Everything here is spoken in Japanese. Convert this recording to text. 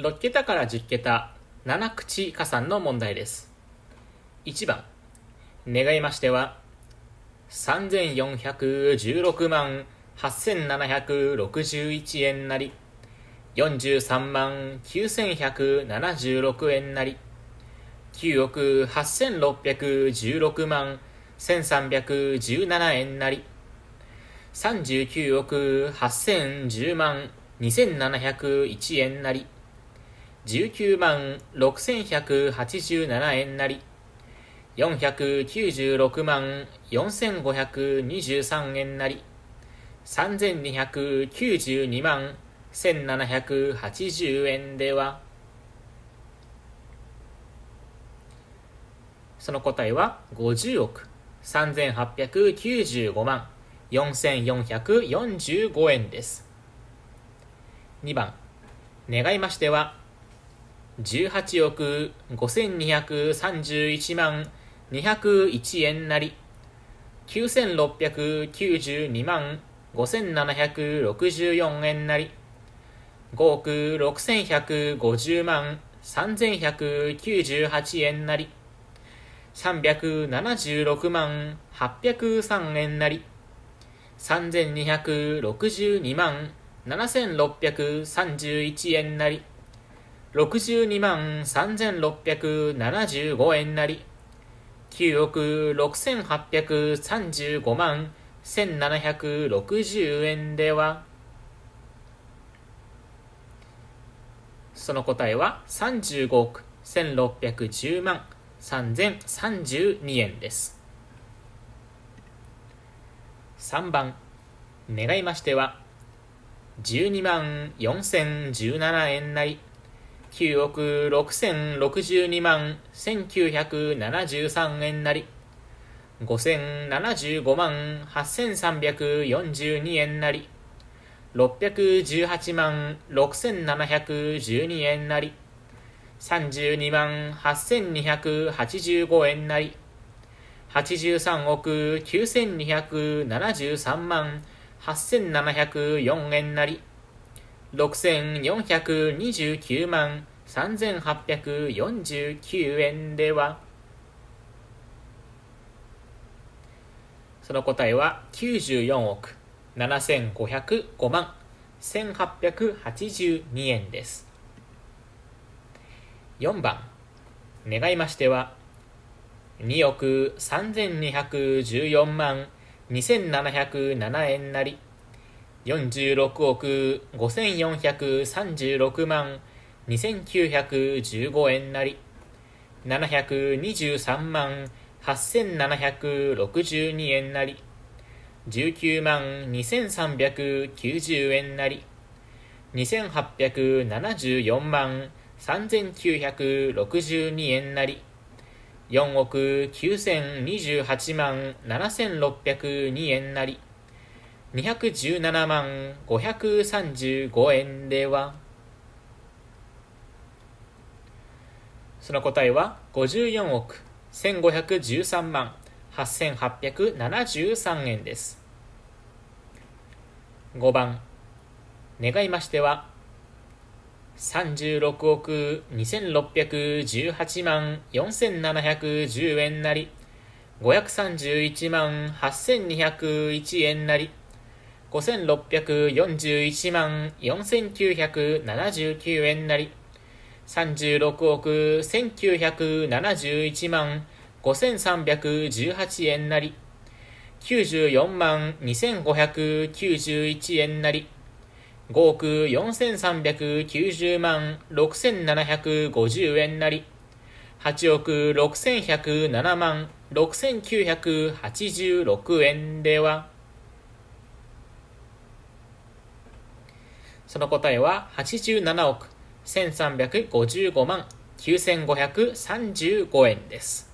6桁から10桁7口加算の問題です。1番、願いましては34168761円なり、439176円なり、986161317円なり、3980102701円なり、196187円なり、4964523円なり、32921780円では、その答えは50億38954445円です。2番、願いましては18億5231万201円なり、9692万5764円なり、5億6150万3198円なり、376万803円なり、3262万7631円なり、62万3675円なり、9億6835万1760円では、その答えは35億1610万3032円です。3番、願いましては124017円なり、9億6062万1973円なり、5075万8342円なり、618万6712円なり、32万8285円なり、83億9273万8704円なり、6429万3849円では、その答えは94億7505万1882円です。4番、願いましては2億3214万2707円なり、46億5436万2915円なり、723万8762円なり、19万2390円なり、2874万3962円なり、4億9028万7602円なり、217万535円では、その答えは54億1513万8873円です。5番、願いましては36億2618万4710円なり、531万8201円なり、5641万4979円なり、36億1971万5318円なり、94万2591円なり、5億4390万6750円なり、8億6107万6986円では、その答えは87億1355万9535円です。